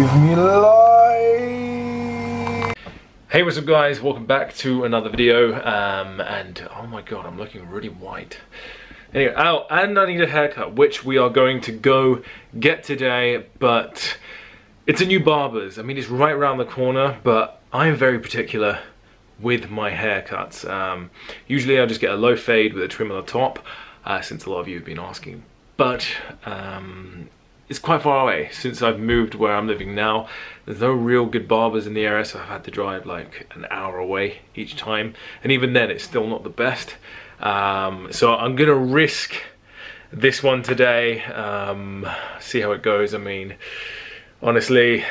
Give me life. Hey, what's up guys, welcome back to another video. And oh my god, I'm looking really white. Anyway, oh, and I need a haircut, which we are going to go get today, but it's a new barber's. I mean, it's right around the corner, but I am very particular with my haircuts. Usually I just get a low fade with a trim on the top, since a lot of you have been asking. But it's quite far away. Since I've moved where I'm living now, there's no real good barbers in the area, so I've had to drive like an hour away each time. And even then, it's still not the best. So I'm gonna risk this one today, see how it goes. I mean, honestly,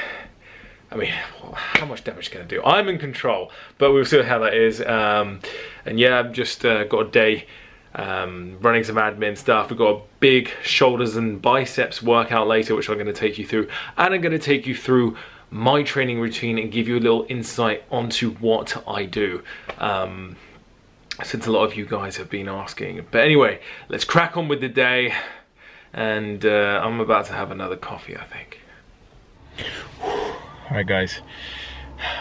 how much damage can I do? I'm in control, but we'll see how that is. And yeah, I've just got a day running some admin stuff. We've got a big shoulders and biceps workout later, which I'm going to take you through. And I'm going to take you through my training routine and give you a little insight onto what I do, since a lot of you guys have been asking. But anyway, let's crack on with the day. And I'm about to have another coffee, I think. Alright guys,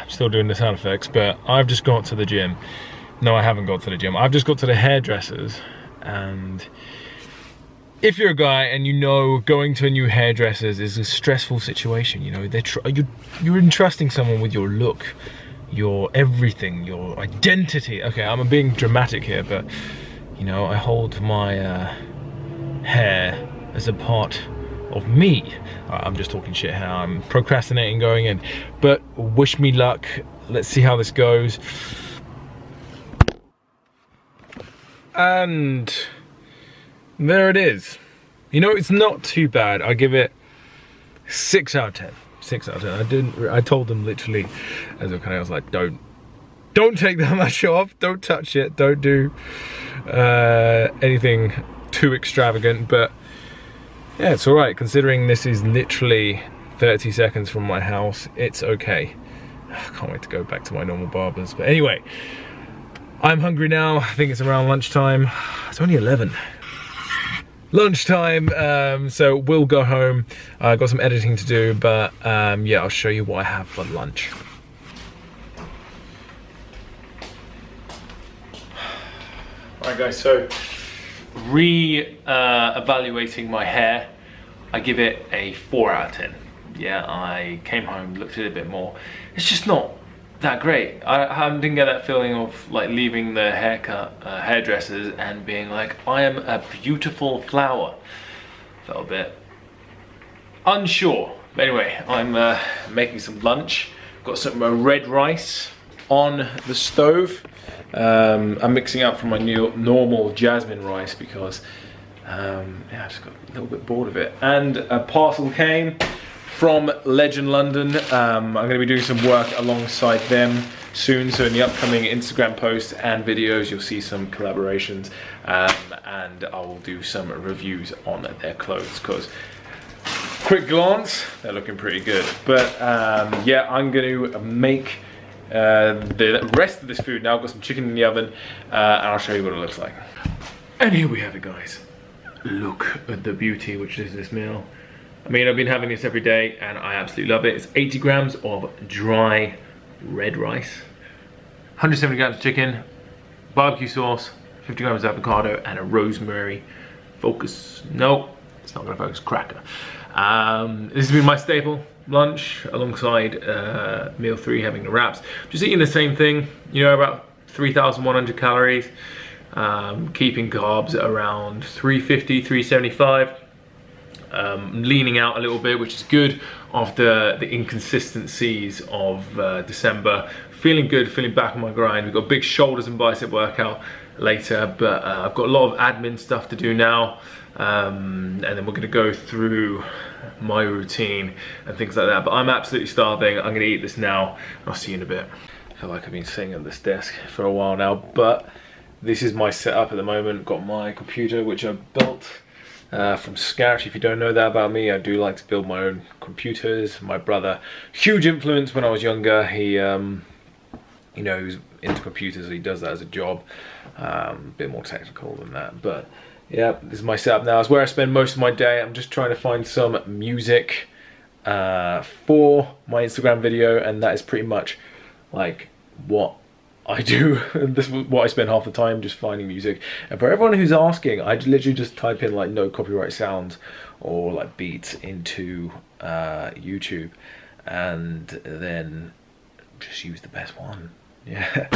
I'm still doing the sound effects, but I've just got to the gym. No, I haven't got to the gym. I've just got to the hairdresser's. And if you're a guy and you know going to a new hairdresser's is a stressful situation, you know, you're entrusting someone with your look, your everything, your identity. Okay, I'm being dramatic here, but, you know, I hold my hair as a part of me. I'm just talking shit here. I'm procrastinating going in, but wish me luck. Let's see how this goes. And there it is. You know, it's not too bad. I give it 6 out of 10. 6 out of 10. I told them literally as okay. I was like, don't take that much off. Don't touch it. Don't do anything too extravagant. But yeah, it's all right, considering this is literally 30 seconds from my house, it's okay. I can't wait to go back to my normal barbers. But anyway, I'm hungry now. I think it's around lunchtime. It's only 11. Lunchtime, so we'll go home. I've got some editing to do, but yeah, I'll show you what I have for lunch. All right guys, so re-evaluating my hair, I give it a 4 out of 10. Yeah, I came home, looked at it a bit more. It's just not that great. I didn't get that feeling of like leaving the haircut hairdressers and being like, I am a beautiful flower. Felt a bit unsure. But anyway, I'm making some lunch. Got some red rice on the stove. I'm mixing up from my new normal jasmine rice because yeah, I just got a little bit bored of it. And a parcel came from Legend London. I'm going to be doing some work alongside them soon, so in the upcoming Instagram posts and videos you'll see some collaborations, and I will do some reviews on their clothes because quick glance, they're looking pretty good. But yeah, I'm going to make the rest of this food now. I've got some chicken in the oven, and I'll show you what it looks like. And here we have it guys, look at the beauty which is this meal. I mean, I've been having this every day and I absolutely love it. It's 80 grams of dry red rice, 170 grams of chicken, barbecue sauce, 50 grams of avocado, and a rosemary focus, no, it's not gonna focus, cracker. This has been my staple lunch alongside meal 3, having the wraps. Just eating the same thing, you know, about 3,100 calories, keeping carbs around 350, 375, leaning out a little bit, which is good after the inconsistencies of December. Feeling good, feeling back on my grind. We've got big shoulders and bicep workout later, but I've got a lot of admin stuff to do now. And then we're gonna go through my routine and things like that, but I'm absolutely starving. I'm gonna eat this now and I'll see you in a bit. I feel like I've been sitting at this desk for a while now, but this is my setup at the moment. Got my computer which I built from scratch. If you don't know that about me, I do like to build my own computers. My brother, huge influence when I was younger. He you know, he was into computers, so he does that as a job. A bit more technical than that, but yeah, this is my setup now. It's where I spend most of my day. I'm just trying to find some music for my Instagram video, and that is pretty much like what I do. This is what I spend half the time, just finding music. And for everyone who's asking, I literally just type in like no copyright sounds or like beats into YouTube, and then just use the best one. Yeah,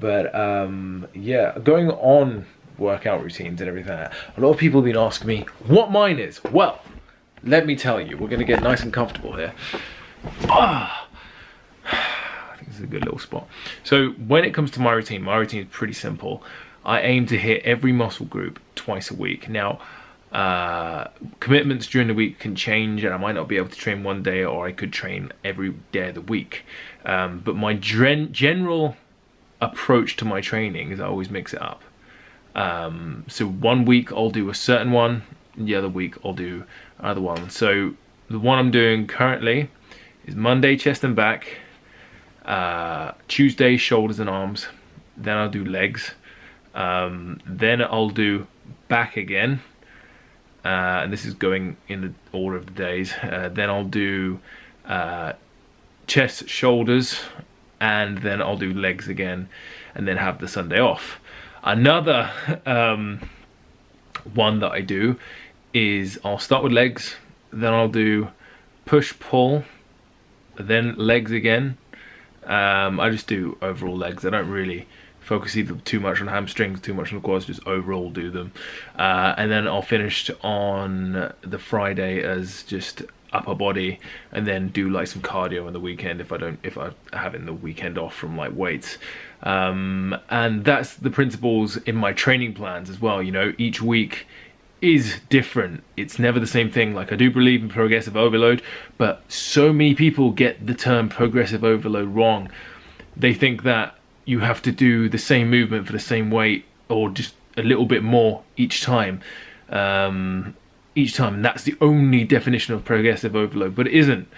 but yeah, going on workout routines and everything like that, a lot of people have been asking me what mine is. Well, let me tell you, we're gonna get nice and comfortable here. Ah, I think this is a good little spot. So when it comes to my routine is pretty simple. I aim to hit every muscle group twice a week. Now, commitments during the week can change, and I might not be able to train one day, or I could train every day of the week. But my general approach to my training is I always mix it up. So one week I'll do a certain one, and the other week I'll do another one. So the one I'm doing currently is Monday chest and back, Tuesday shoulders and arms, then I'll do legs, then I'll do back again. And this is going in the order of the days. Then I'll do chest, shoulders, and then I'll do legs again, and then have the Sunday off. Another one that I do is I'll start with legs, then I'll do push-pull, then legs again. I just do overall legs. I don't really focus either too much on hamstrings, too much on the quads, just overall do them. And then I'll finish on the Friday as just upper body, and then do like some cardio on the weekend if I have in the weekend off from like weights. And that's the principles in my training plans as well. You know, each week is different. It's never the same thing. Like, I do believe in progressive overload, but so many people get the term progressive overload wrong. They think that you have to do the same movement for the same weight, or just a little bit more each time. And that's the only definition of progressive overload, but it isn't.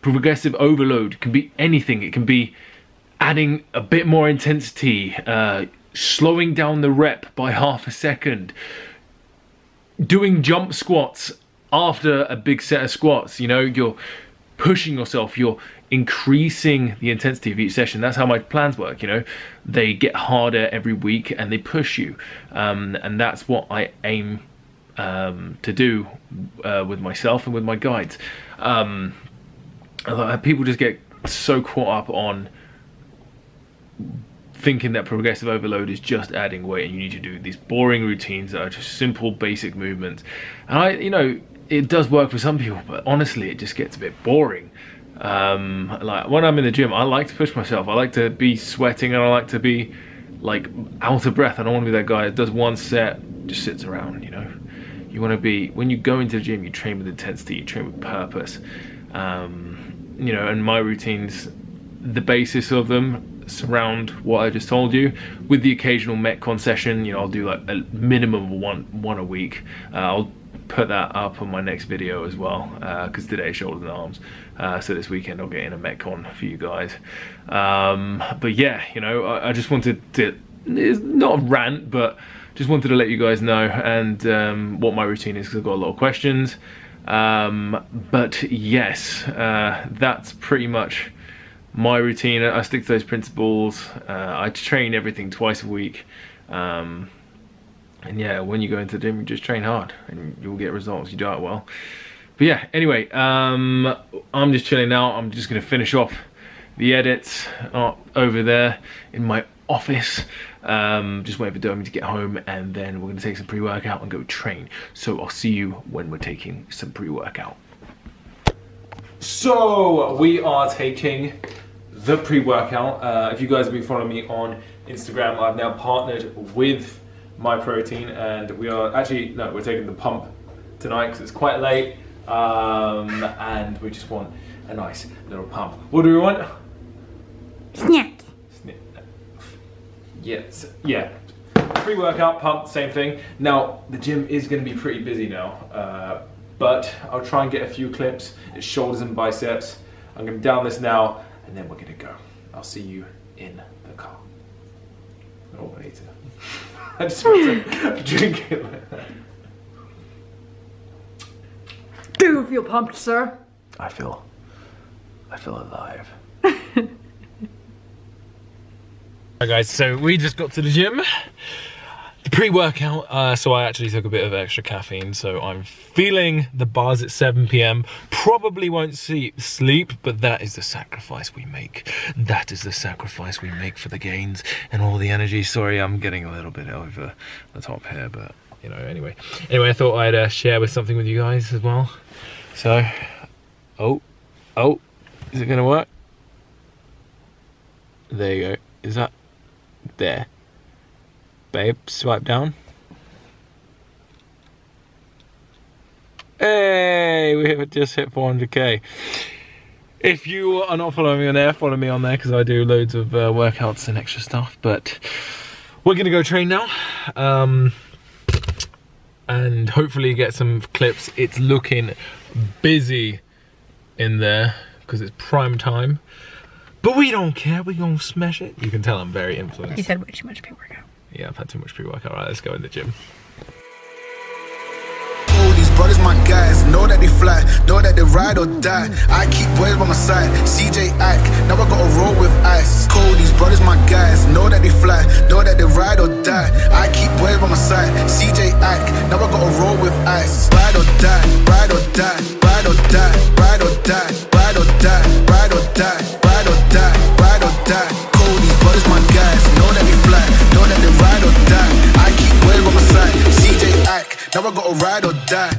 Progressive overload can be anything. It can be adding a bit more intensity, slowing down the rep by half a second, doing jump squats after a big set of squats. You know, you're pushing yourself, you're increasing the intensity of each session. That's how my plans work. You know, they get harder every week and they push you, and that's what I aim to do with myself and with my guides. People just get so caught up on thinking that progressive overload is just adding weight, and you need to do these boring routines that are just simple basic movements. And you know, it does work for some people, but honestly it just gets a bit boring. Like when I'm in the gym, I like to push myself, I like to be sweating, and I like to be like out of breath. I don't want to be that guy that does one set, just sits around. You know, you want to be, when you go into the gym, you train with intensity, you train with purpose. You know, and my routines, the basis of them surround what I just told you, with the occasional Metcon session. You know, I'll do like a minimum of one a week. I'll put that up on my next video as well, because today shoulders and arms, so this weekend I'll get in a Metcon for you guys. But yeah, you know, I just wanted to, it's not a rant, but just wanted to let you guys know and what my routine is, because I've got a lot of questions. But yes, that's pretty much my routine. I stick to those principles. I train everything twice a week. And yeah, when you go into the gym, you just train hard and you'll get results, you diet well. But yeah, anyway, I'm just chilling now. I'm just gonna finish off the edits over there in my office. Just waiting for Domi to get home, and then we're gonna take some pre-workout and go train. So I'll see you when we're taking some pre-workout. So we are taking the pre-workout. If you guys have been following me on Instagram, I've now partnered with MyProtein, and we are actually, no, we're taking the pump tonight because it's quite late, and we just want a nice little pump. What do we want? Snack. Yes, yeah. Pre-workout, pump, same thing. Now, the gym is going to be pretty busy now, but I'll try and get a few clips. It's shoulders and biceps. I'm going to down this now, and then we're going to go. I'll see you in the car. Oh, I need to. I just want to drink it like that. Do you feel pumped, sir? I feel alive. Hi guys, so we just got to the gym. The pre-workout, so I actually took a bit of extra caffeine, so I'm feeling the bars at 7 p.m. Probably won't sleep, but that is the sacrifice we make. That is the sacrifice we make for the gains and all the energy. Sorry, I'm getting a little bit over the top here, but you know, anyway, I thought I'd share something with you guys as well. So, oh, is it gonna work? There you go. Is that there? Babe, swipe down. Hey, we just hit 400k. If you are not following me on there, follow me on there, because I do loads of workouts and extra stuff. But we're gonna go train now, and hopefully get some clips. It's looking busy in there because it's prime time, but we don't care. We're gonna smash it. You can tell I'm very influenced. You said way too much pre-workout. Yeah, I've had too much pre-workout. All right, let's go in the gym. Oh, these brothers, my guys, know that they fly, know that they ride or die. I keep boys by my side, CJ Ike, now I gotta roll with ice. Cold, these brothers, my guys, know that they fly, know that they ride or die. I keep boys by my side, CJ Ike, now I gotta roll with ice. Ride or die, ride or die, ride or die, ride or die, ride or die, ride or die, ride or die, ride or die. Cold, these brothers, my guys, know that they fly, know that they ride or die. I keep wave on my side, CJ Ike, now I gotta ride or die.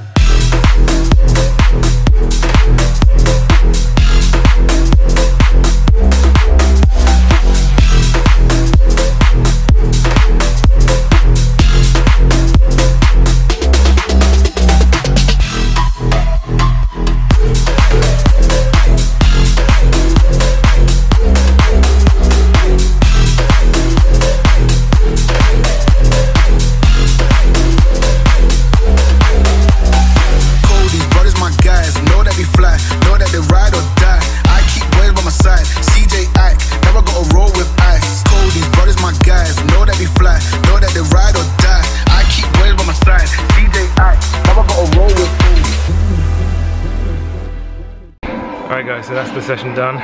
So that's the session done.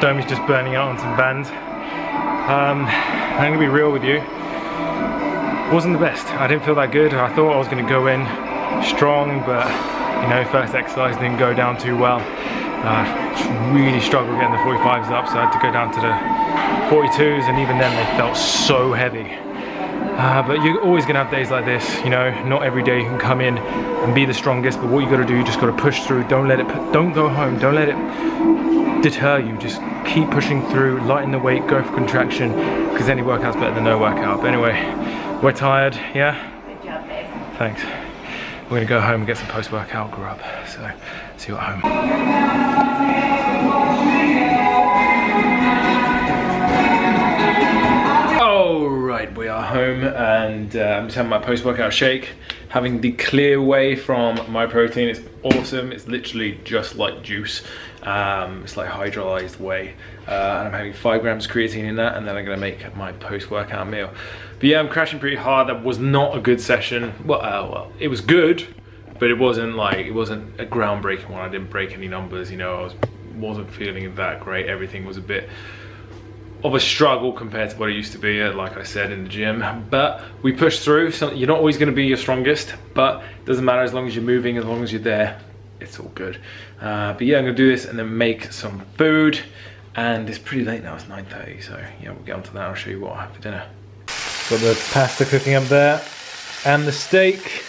Domi's just burning out on some bands. I'm gonna be real with you, wasn't the best. I didn't feel that good. I thought I was gonna go in strong, but you know, first exercise didn't go down too well. Really struggled getting the 45s up, so I had to go down to the 42s, and even then they felt so heavy. But you're always gonna have days like this, you know. Not every day you can come in and be the strongest, but what you gotta do, you just gotta push through. Don't go home, don't let it deter you. Just keep pushing through, lighten the weight, go for contraction, because any workout's better than no workout. But anyway, we're tired, yeah? Good job, babe. Thanks. We're gonna go home and get some post-workout grub, so see you at home. All right, we are home, and I'm just having my post-workout shake, having the clear whey from MyProtein. It's awesome. It's literally just like juice. It's like hydrolyzed whey, and I'm having 5 grams of creatine in that, and then I'm gonna make my post-workout meal. But yeah, I'm crashing pretty hard. That was not a good session. Well, it was good, but it wasn't a groundbreaking one. I didn't break any numbers, you know. I wasn't feeling that great. Everything was a bit of a struggle compared to what it used to be, like I said, in the gym. But we push through. So you're not always going to be your strongest, but it doesn't matter. As long as you're moving, as long as you're there, it's all good. But yeah, I'm going to do this and then make some food. And it's pretty late now. It's 9:30, so yeah, we'll get onto that. I'll show you what I have for dinner. Got the pasta cooking up there and the steak.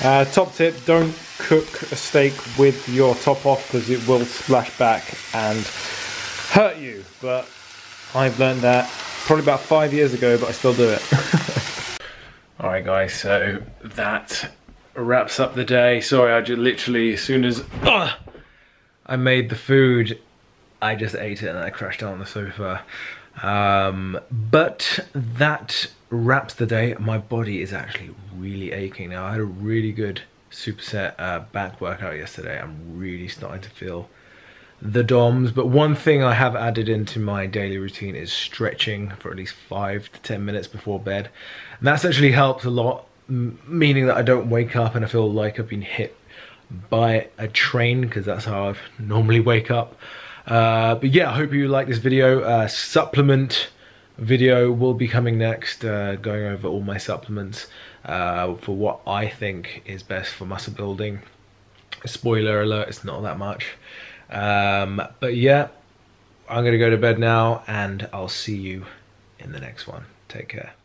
Top tip, don't cook a steak with your top off, because it will splash back and hurt you. But I've learned that probably about 5 years ago, but I still do it. All right, guys, so that wraps up the day. Sorry, I just literally, as soon as I made the food, I just ate it and I crashed out on the sofa. But that wraps the day. My body is actually really aching now. I had a really good superset back workout yesterday. I'm really starting to feel the DOMs, but one thing I have added into my daily routine is stretching for at least 5 to 10 minutes before bed, and that's actually helped a lot, meaning that I don't wake up and I feel like I've been hit by a train because that's how I normally wake up. But yeah, I hope you like this video. Supplement video will be coming next, going over all my supplements for what I think is best for muscle building. Spoiler alert, it's not that much. But yeah, I'm gonna go to bed now and I'll see you in the next one. Take care.